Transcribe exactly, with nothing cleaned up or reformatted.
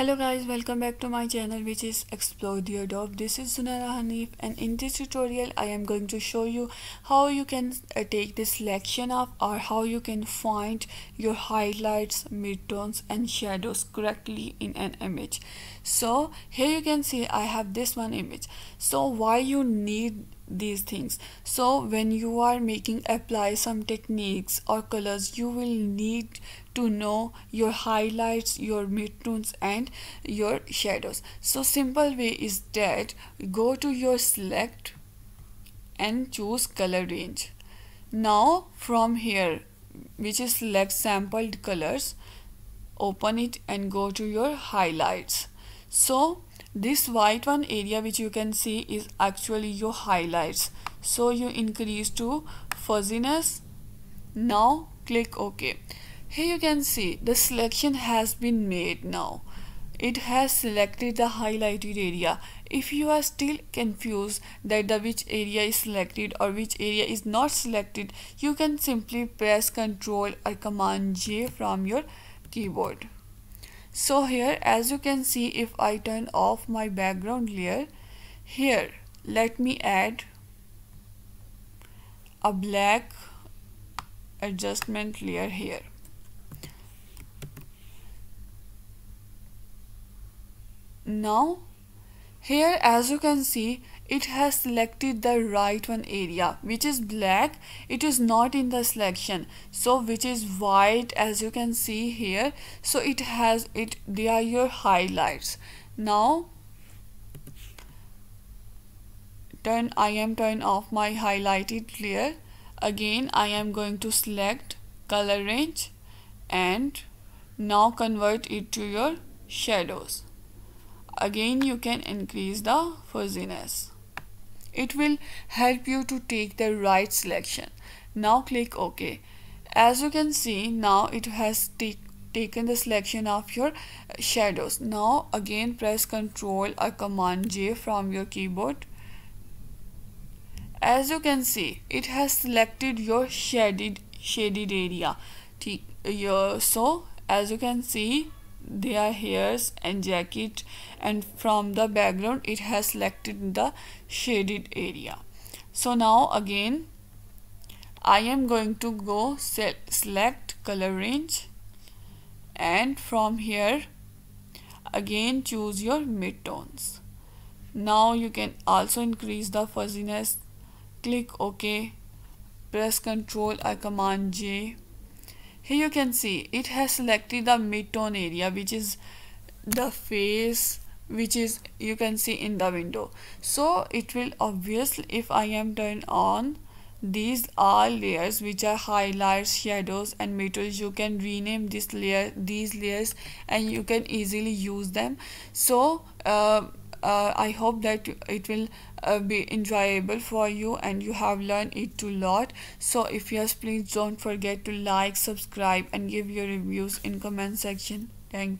Hello guys, welcome back to my channel, which is Explore the Adobe. This is Zunaira Hanif, and in this tutorial I am going to show you how you can uh, take this selection of or how you can find your highlights, midtones and shadows correctly in an image. So here you can see I have this one image. So why you need these things? So when you are making apply some techniques or colors, you will need to know your highlights, your midtones and your shadows. So simple way is that go to your select and choose color range. Now from here, which is select sampled colors, open it and go to your highlights. So this white one area which you can see is actually your highlights. So you increase to fuzziness. Now click OK. Here you can see the selection has been made now. It has selected the highlighted area. If you are still confused that the which area is selected or which area is not selected, you can simply press Ctrl or Command J from your keyboard. So here, as you can see, if I turn off my background layer, here let me add a black adjustment layer here. Now here, as you can see, it has selected the right one area, which is black. It is not in the selection, so which is white, as you can see here. So it has it, they are your highlights. Now turn I am turn off my highlighted layer. Again I am going to select color range and now convert it to your shadows. Again you can increase the fuzziness. It will help you to take the right selection. Now click OK. As you can see, now it has take, taken the selection of your shadows. Now again press Ctrl or Command J from your keyboard. As you can see, it has selected your shaded shaded area. So as you can see, their hairs and jacket, and from the background it has selected the shaded area. So now again I am going to go select color range and from here again choose your midtones. Now you can also increase the fuzziness. Click OK, press Ctrl or Command J. Here you can see it has selected the mid-tone area, which is the face, which is you can see in the window. So it will obviously, if I am turned on, these are layers which are highlights, shadows and midtones. You can rename this layer, these layers, and you can easily use them. So uh, uh, I hope that it will Uh, be enjoyable for you and you have learned it a lot. So if yes, please don't forget to like, subscribe and give your reviews in comment section. Thank you.